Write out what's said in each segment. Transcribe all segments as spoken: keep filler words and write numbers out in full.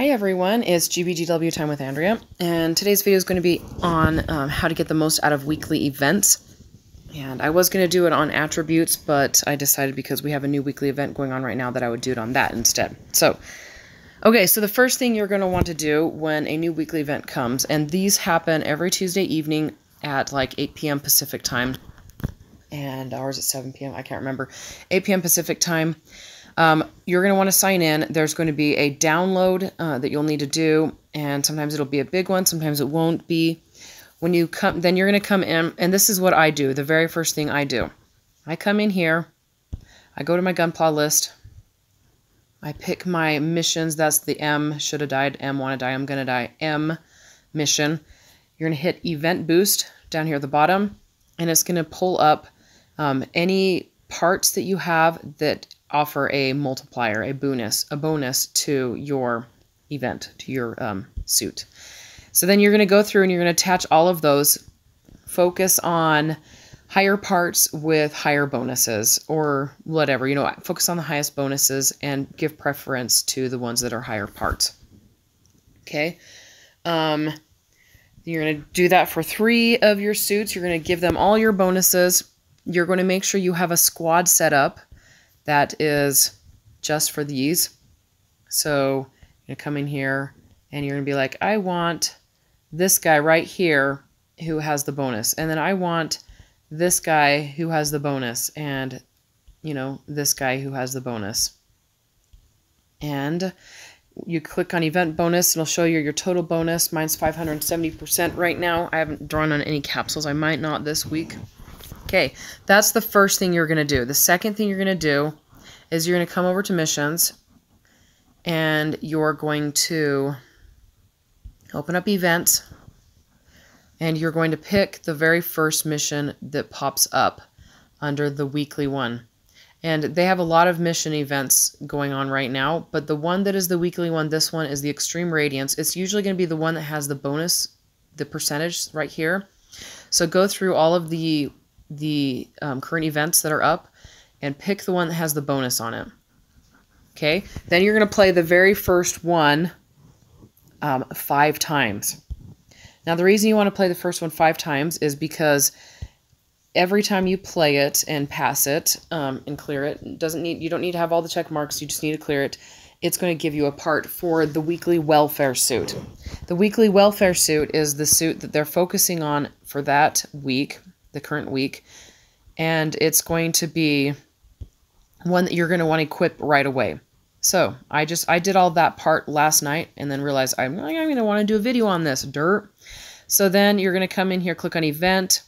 Hi everyone, it's G B G W time with Andrea, and today's video is going to be on um, how to get the most out of weekly events. And I was going to do it on attributes, but I decided because we have a new weekly event going on right now that I would do it on that instead. So, okay, so the first thing you're going to want to do when a new weekly event comes, and these happen every Tuesday evening at like eight p m Pacific time, and ours at seven p m, I can't remember, eight p m Pacific time. Um, you're going to want to sign in. There's going to be a download uh, that you'll need to do, and sometimes it'll be a big one, sometimes it won't be. When you come, then you're going to come in, and this is what I do, the very first thing I do. I come in here, I go to my Gunpla list, I pick my missions. That's the M, should have died, M, want to die, I'm going to die, M mission. You're going to hit Event Boost down here at the bottom, and it's going to pull up um, any parts that you have that offer a multiplier, a bonus, a bonus to your event, to your um, suit. So then you're going to go through and you're going to attach all of those, focus on higher parts with higher bonuses or whatever, you know, focus on the highest bonuses and give preference to the ones that are higher parts. Okay. Um, you're going to do that for three of your suits. You're going to give them all your bonuses. You're going to make sure you have a squad set up that is just for these. So you're going to come in here and you're going to be like, I want this guy right here who has the bonus. And then I want this guy who has the bonus. And, you know, this guy who has the bonus. And you click on event bonus. It'll show you your total bonus. Mine's five hundred seventy percent right now. I haven't drawn on any capsules. I might not this week. Okay, that's the first thing you're going to do. The second thing you're going to do is you're going to come over to missions and you're going to open up events and you're going to pick the very first mission that pops up under the weekly one. And they have a lot of mission events going on right now, but the one that is the weekly one, this one is the Extreme Radiance. It's usually going to be the one that has the bonus, the percentage right here. So go through all of the the um, current events that are up and pick the one that has the bonus on it. Okay, then you're going to play the very first one um, five times. Now the reason you want to play the first one five times is because every time you play it and pass it um, and clear it, doesn't need, you don't need to have all the check marks, you just need to clear it. It's going to give you a part for the weekly welfare suit. The weekly welfare suit is the suit that they're focusing on for that week, the current week, and it's going to be one that you're going to want to equip right away. So I just, I did all that part last night and then realized I'm, I'm going to want to do a video on this dirt. So then you're going to come in here, click on event,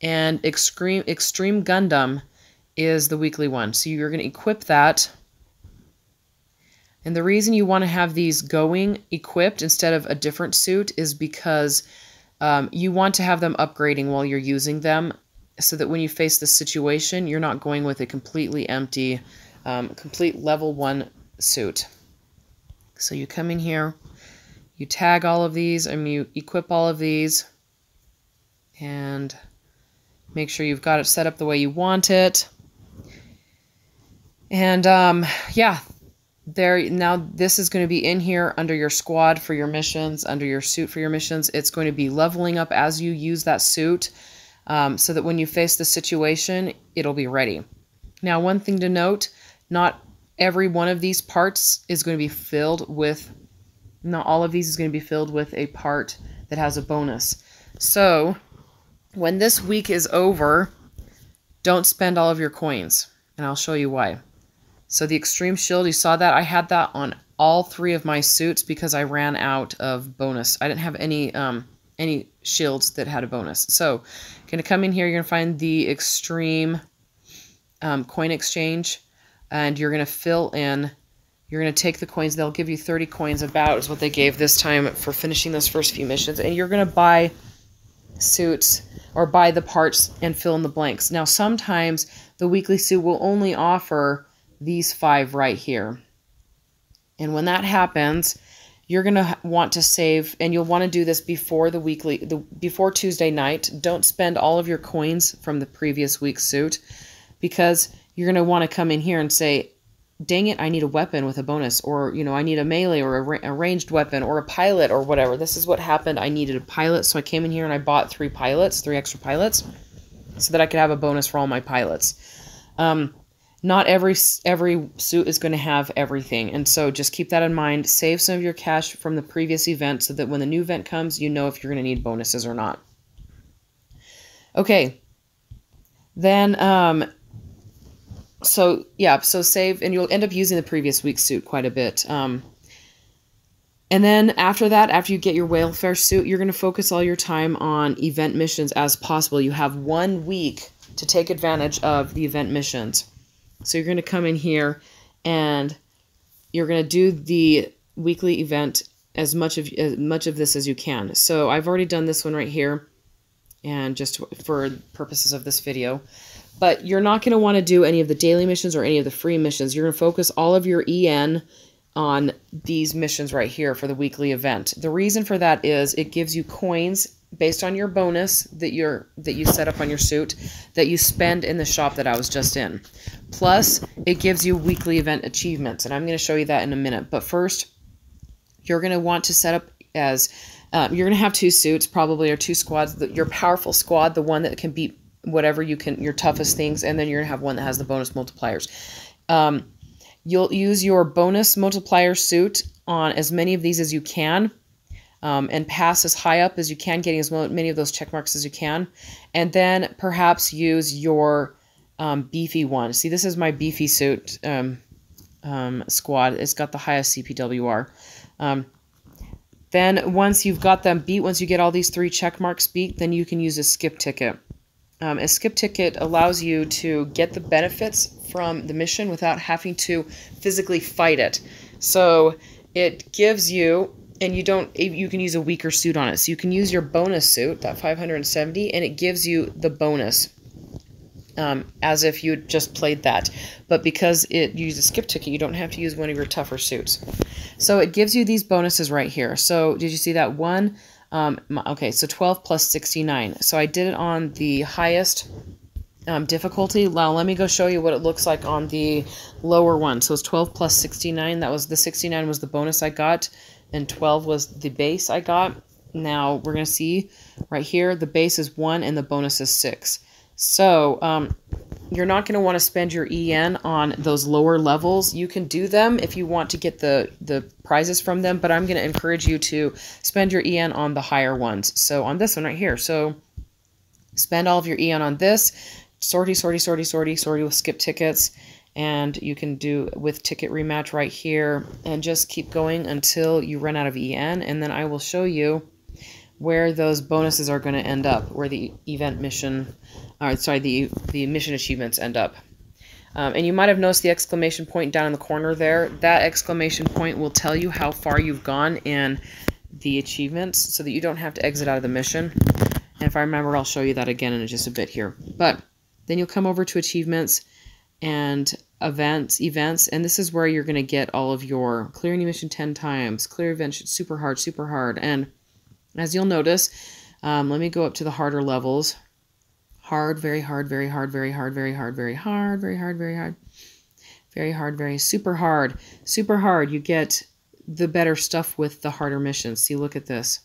and Extreme, Extreme Gundam is the weekly one. So you're going to equip that. And the reason you want to have these going equipped instead of a different suit is because Um, you want to have them upgrading while you're using them so that when you face this situation, you're not going with a completely empty, um, complete level one suit. So you come in here, you tag all of these, and you equip all of these, and make sure you've got it set up the way you want it. And um, yeah, there, now this is going to be in here under your squad for your missions, under your suit for your missions. It's going to be leveling up as you use that suit um, so that when you face the situation, it'll be ready. Now, one thing to note, not every one of these parts is going to be filled with, not all of these is going to be filled with a part that has a bonus. So when this week is over, don't spend all of your coins, and I'll show you why. So the Extreme Shield, you saw that. I had that on all three of my suits because I ran out of bonus. I didn't have any um, any shields that had a bonus. So you're going to come in here. You're going to find the Extreme um, Coin Exchange, and you're going to fill in. You're going to take the coins. They'll give you thirty coins about is what they gave this time for finishing those first few missions. And you're going to buy suits or buy the parts and fill in the blanks. Now, sometimes the weekly suit will only offer these five right here. And when that happens, you're going to want to save, and you'll want to do this before the weekly, the, before Tuesday night. Don't spend all of your coins from the previous week's suit because you're going to want to come in here and say, dang it, I need a weapon with a bonus, or, you know, I need a melee or a, ra a ranged weapon or a pilot or whatever. This is what happened. I needed a pilot, so I came in here and I bought three pilots, three extra pilots, so that I could have a bonus for all my pilots. Um, not every every suit is going to have everything, and so just keep that in mind. Save some of your cash from the previous event so that when the new event comes, you know if you're going to need bonuses or not. Okay. Then, um... So, yeah, so save, and you'll end up using the previous week's suit quite a bit. Um, and then after that, after you get your welfare suit, you're going to focus all your time on event missions as possible. You have one week to take advantage of the event missions. So you're going to come in here, and you're going to do the weekly event as much of, as much of this as you can. So I've already done this one right here, and just for purposes of this video. But you're not going to want to do any of the daily missions or any of the free missions. You're going to focus all of your E N on these missions right here for the weekly event. The reason for that is it gives you coins based on your bonus that you're that you set up on your suit that you spend in the shop that I was just in. Plus, it gives you weekly event achievements, and I'm going to show you that in a minute. But first, you're going to want to set up as um, you're going to have two suits probably, or two squads. Your powerful squad, the one that can beat whatever you can, your toughest things, and then you're gonna have one that has the bonus multipliers. Um, you'll use your bonus multiplier suit on as many of these as you can, um, and pass as high up as you can, getting as many of those check marks as you can, and then perhaps use your um, beefy one. See, this is my beefy suit um, um, squad. It's got the highest C P W R. Um, then once you've got them beat, once you get all these three check marks beat, then you can use a skip ticket. Um, a skip ticket allows you to get the benefits from the mission without having to physically fight it. So it gives you, and you don't, you can use a weaker suit on it. So you can use your bonus suit, that five hundred seventy, and it gives you the bonus um, as if you just played that. But because it uses a skip ticket, you don't have to use one of your tougher suits. So it gives you these bonuses right here. So did you see that one? Um, okay, so twelve plus sixty-nine. So I did it on the highest um, difficulty. Now let me go show you what it looks like on the lower one. So it's twelve plus sixty-nine. That was the sixty-nine was the bonus I got, and twelve was the base I got. Now we're going to see right here the base is one and the bonus is six. So um, you're not going to want to spend your E N on those lower levels. You can do them if you want to get the, the prizes from them, but I'm going to encourage you to spend your E N on the higher ones. So on this one right here, so spend all of your E N on this. Sortie, sortie, sortie, sortie, sortie with skip tickets. And you can do with ticket rematch right here. And just keep going until you run out of E N. And then I will show you where those bonuses are going to end up, where the event mission, or sorry, the, the mission achievements end up. Um, and you might have noticed the exclamation point down in the corner there. That exclamation point will tell you how far you've gone in the achievements so that you don't have to exit out of the mission. And if I remember, I'll show you that again in just a bit here. But then you'll come over to achievements and events, events, and this is where you're going to get all of your clear any mission ten times, clear event super hard, super hard, and as you'll notice, um, let me go up to the harder levels. Hard, very hard, very hard, very hard, very hard, very hard, very hard, very hard, very hard, very super hard, super hard. You get the better stuff with the harder missions. See, look at this.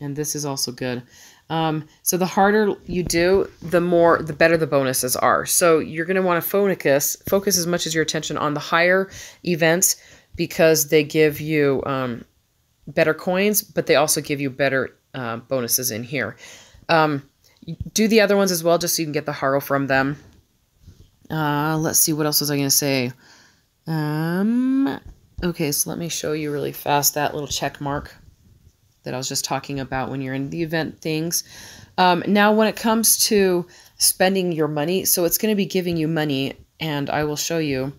And this is also good. Um, so the harder you do, the more, the better the bonuses are. So you're going to want to focus, focus as much as your attention on the higher events because they give you... Um, better coins, but they also give you better uh, bonuses in here. Um, do the other ones as well, just so you can get the Haro from them. Uh, let's see, what else was I going to say? Um, okay, so let me show you really fast that little check mark that I was just talking about when you're in the event things. Um, now, when it comes to spending your money, so it's going to be giving you money, and I will show you.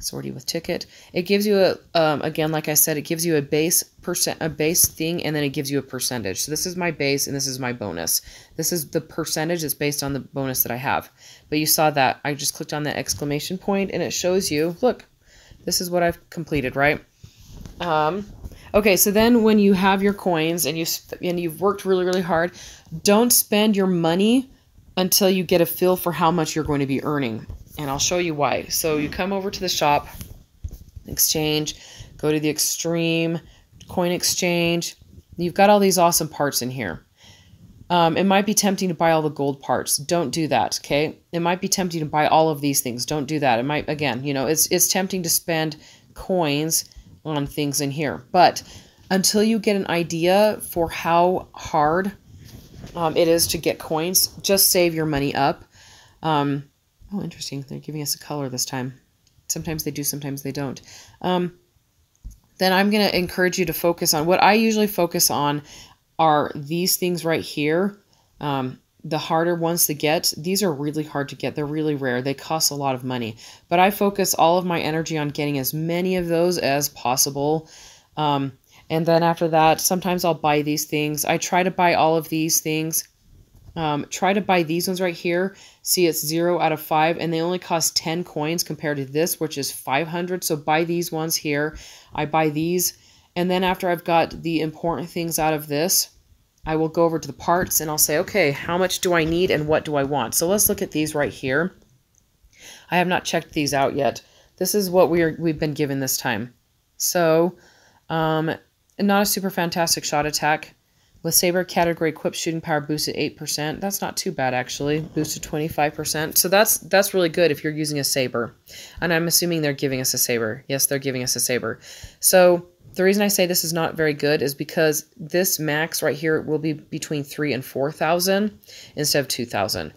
Sortie with ticket. It gives you a um, again, like I said, it gives you a base percent, a base thing, and then it gives you a percentage. So this is my base, and this is my bonus. This is the percentage that's based on the bonus that I have. But you saw that I just clicked on that exclamation point, and it shows you. Look, this is what I've completed, right? Um, okay. So then, when you have your coins and you and you've worked really, really hard, don't spend your money until you get a feel for how much you're going to be earning. and I'll show you why. So you come over to the shop, exchange, go to the Extreme Coin Exchange. You've got all these awesome parts in here. Um, it might be tempting to buy all the gold parts. Don't do that, okay? It might be tempting to buy all of these things. Don't do that. It might, again, you know, it's, it's tempting to spend coins on things in here. But until you get an idea for how hard um, it is to get coins, just save your money up. Um, oh, interesting. They're giving us a color this time. Sometimes they do, sometimes they don't. Um, then I'm going to encourage you to focus on what I usually focus on are these things right here. Um, the harder ones to get, these are really hard to get. They're really rare. They cost a lot of money, but I focus all of my energy on getting as many of those as possible. Um, and then after that, sometimes I'll buy these things. I try to buy all of these things. Um, try to buy these ones right here. See, it's zero out of five, and they only cost ten coins compared to this, which is five hundred. So buy these ones here. I buy these, and then after I've got the important things out of this, I will go over to the parts and I'll say, okay, how much do I need and what do I want? So let's look at these right here. I have not checked these out yet. This is what we are, we've been given this time. So, um, not a super fantastic shot attack. With Saber category equipped, shooting power boosted eight percent. That's not too bad, actually. Boosted twenty-five percent. So that's that's really good if you're using a Saber. And I'm assuming they're giving us a Saber. Yes, they're giving us a Saber. So the reason I say this is not very good is because this max right here will be between three thousand and four thousand instead of two thousand.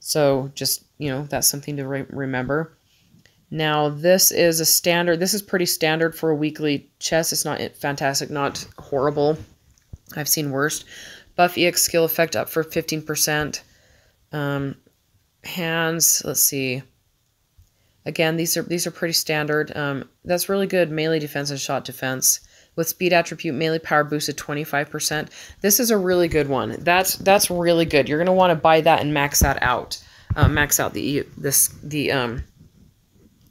So just, you know, that's something to re remember. Now, this is a standard. This is pretty standard for a weekly chest. It's not fantastic, not horrible. I've seen worse. Buff E X skill effect up for fifteen percent. Um, hands, let's see. Again, these are these are pretty standard. Um, that's really good melee defense and shot defense. With speed attribute, melee power boosted twenty-five percent. This is a really good one. That's that's really good. You're gonna want to buy that and max that out. Uh, max out the this the um.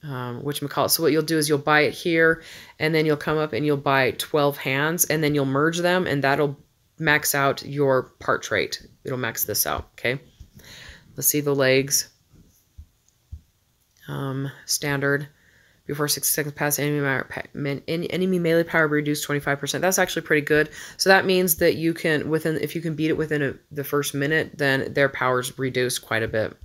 Um, whatchamacallit. So what you'll do is you'll buy it here, and then you'll come up and you'll buy twelve hands, and then you'll merge them, and that'll max out your part trait. It'll max this out, okay? Let's see the legs. Um, standard. Before sixty seconds past, enemy, enemy melee power reduced twenty-five percent. That's actually pretty good. So that means that you can, within if you can beat it within a, the first minute, then their power's reduced quite a bit.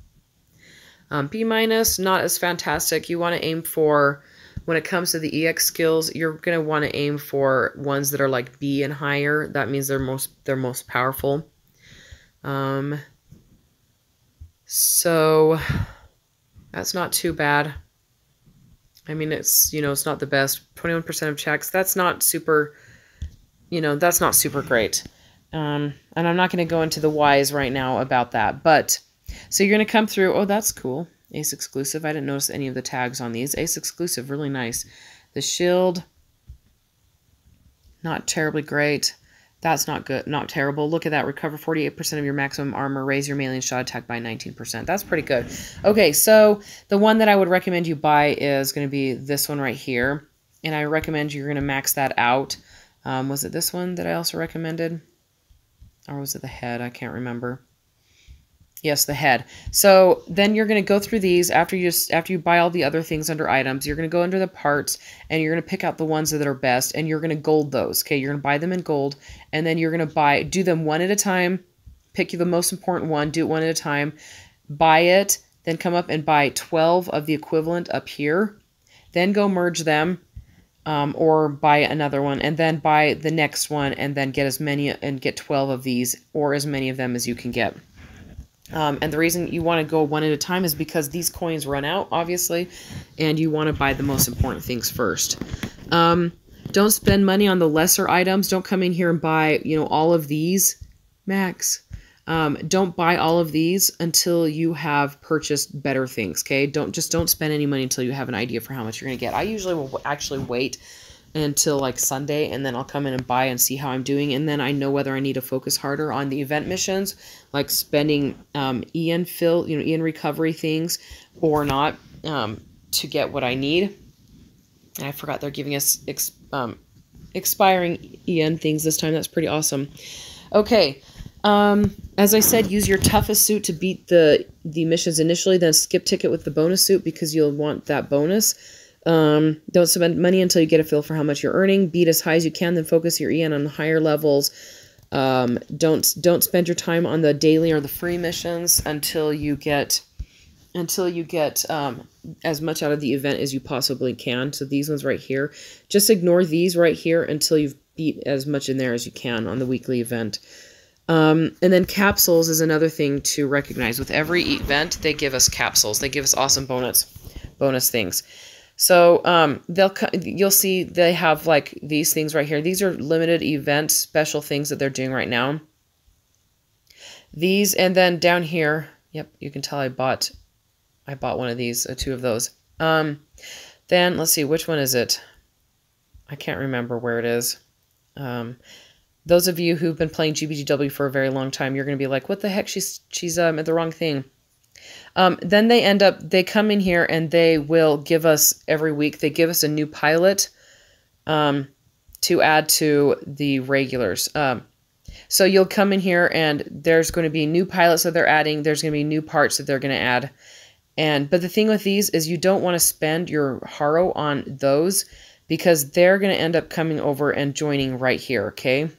Um, B minus, not as fantastic. You want to aim for, when it comes to the E X skills, you're going to want to aim for ones that are like B and higher. That means they're most, they're most powerful. Um, so that's not too bad. I mean, it's, you know, it's not the best. twenty-one percent of checks. That's not super, you know, that's not super great. Um, and I'm not going to go into the whys right now about that, but so you're going to come through. Oh, that's cool. Ace exclusive. I didn't notice any of the tags on these. Ace exclusive. Really nice. The shield. Not terribly great. That's not good. Not terrible. Look at that. Recover forty-eight percent of your maximum armor. Raise your melee and shot attack by nineteen percent. That's pretty good. Okay, so the one that I would recommend you buy is going to be this one right here. And I recommend you're going to max that out. Um, was it this one that I also recommended? Or was it the head? I can't remember. Yes, the head. So then you're going to go through these after you just, after you buy all the other things under items. You're going to go under the parts, and you're going to pick out the ones that are best, and you're going to gold those. Okay, you're going to buy them in gold, and then you're going to buy do them one at a time. Pick you the most important one. Do it one at a time. Buy it. Then come up and buy twelve of the equivalent up here. Then go merge them, um, or buy another one, and then buy the next one, and then get as many and get twelve of these, or as many of them as you can get. Um, and the reason you want to go one at a time is because these coins run out, obviously, and you want to buy the most important things first. Um, don't spend money on the lesser items. Don't come in here and buy, you know, all of these. Max. Um, don't buy all of these until you have purchased better things, okay? Don't just don't spend any money until you have an idea for how much you're going to get. I usually will actually wait until like Sunday, and then I'll come in and buy and see how I'm doing, and then I know whether I need to focus harder on the event missions, like spending um, E N fill, you know, E N recovery things, or not, um, to get what I need. And I forgot they're giving us ex um, expiring E N things this time. That's pretty awesome. Okay, Um, as I said, use your toughest suit to beat the, the missions initially, then skip ticket with the bonus suit because you'll want that bonus. Um, don't spend money until you get a feel for how much you're earning. Beat as high as you can, then focus your E N on higher levels. Um, don't, don't spend your time on the daily or the free missions until you get, until you get, um, as much out of the event as you possibly can. So these ones right here, just ignore these right here until you've beat as much in there as you can on the weekly event. Um, and then capsules is another thing to recognize. With every event, they give us capsules. They give us awesome bonus, bonus things. So um, they'll you'll see they have like these things right here. These are limited event special things that they're doing right now. These, and then down here, yep, you can tell I bought, I bought one of these, uh, two of those. Um, then let's see, which one is it? I can't remember where it is. Um, Those of you who've been playing G B G W for a very long time, you're going to be like, what the heck? She's she's um, at the wrong thing. Um, then they end up, they come in here and they will give us every week, they give us a new pilot um, to add to the regulars. Um, so you'll come in here and there's going to be new pilots that they're adding. There's going to be new parts that they're going to add. And but the thing with these is you don't want to spend your Haro on those because they're going to end up coming over and joining right here, okay?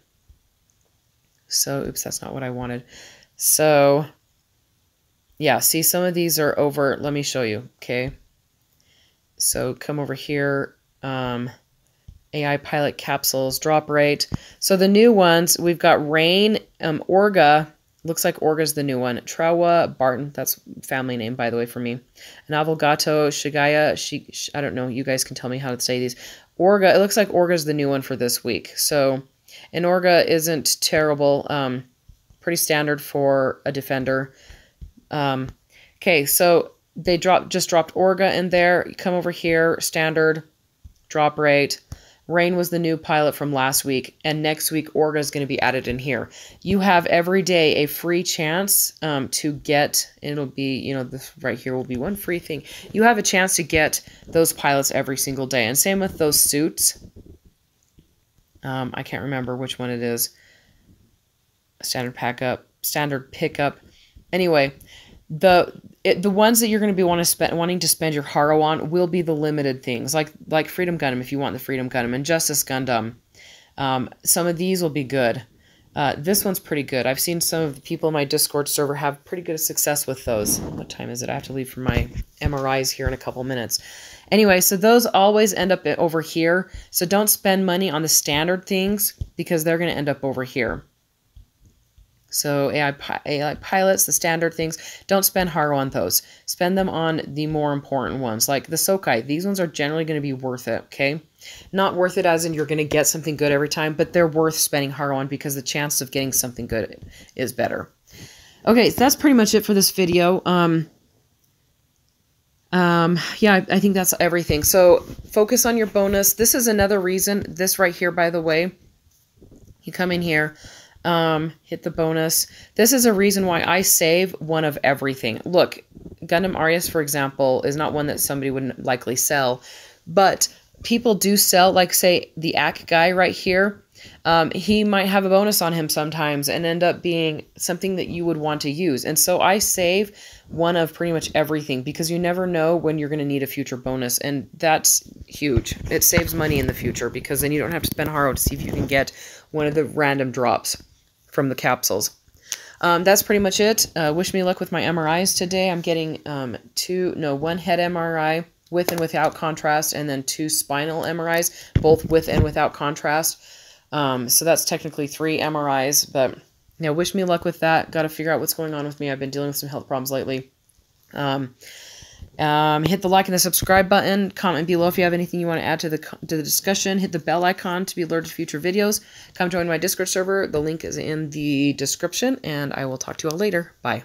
So, oops, that's not what I wanted. So, yeah, see, some of these are over. Let me show you, okay? So, come over here. Um, A I pilot capsules, drop rate. So, the new ones, we've got Rain, um, Orga. Looks like Orga's the new one. Trowa Barton, that's family name, by the way, for me. Navogato Shigaya. She, she, I don't know. You guys can tell me how to say these. Orga, it looks like Orga's the new one for this week. So... and Orga isn't terrible, um, pretty standard for a defender. Um, okay, so they dropped, just dropped Orga in there. You come over here, standard, drop rate. Rain was the new pilot from last week, and next week Orga is going to be added in here. You have every day a free chance um, to get, it'll be, you know, this right here will be one free thing. You have a chance to get those pilots every single day, and same with those suits. Um, I can't remember which one it is. Standard pack up, standard pickup. Anyway, the it, the ones that you're going to be want to spend, wanting to spend your Haro on will be the limited things, like like Freedom Gundam if you want the Freedom Gundam and Justice Gundam. Um, some of these will be good. Uh, this one's pretty good. I've seen some of the people in my Discord server have pretty good success with those. What time is it? I have to leave for my M R Is here in a couple minutes. Anyway, so those always end up over here. So don't spend money on the standard things because they're going to end up over here. So A I, pi A I pilots, the standard things, don't spend Haro on those. Spend them on the more important ones, like the Sokai. These ones are generally going to be worth it, okay? Not worth it as in you're going to get something good every time, but they're worth spending Haro on because the chance of getting something good is better. Okay, so that's pretty much it for this video. Um... Um, yeah, I, I think that's everything. So focus on your bonus. This is another reason, this right here, by the way, you come in here, um, hit the bonus. This is a reason why I save one of everything. Look, Gundam Arius, for example, is not one that somebody would likely sell, but people do sell, like say the A C guy right here. Um, he might have a bonus on him sometimes and end up being something that you would want to use. And so I save one of pretty much everything because you never know when you're going to need a future bonus. And that's huge. It saves money in the future because then you don't have to spend Haro to see if you can get one of the random drops from the capsules. Um, that's pretty much it. Uh, wish me luck with my M R Is today. I'm getting um, two, no, one head M R I with and without contrast, and then two spinal M R Is, both with and without contrast. Um, so that's technically three M R Is, but you know, wish me luck with that. Got to figure out what's going on with me. I've been dealing with some health problems lately. Um, um, hit the like and the subscribe button. Comment below if you have anything you want to add to the to the discussion. Hit the bell icon to be alerted to future videos. Come join my Discord server. The link is in the description, and I will talk to you all later. Bye.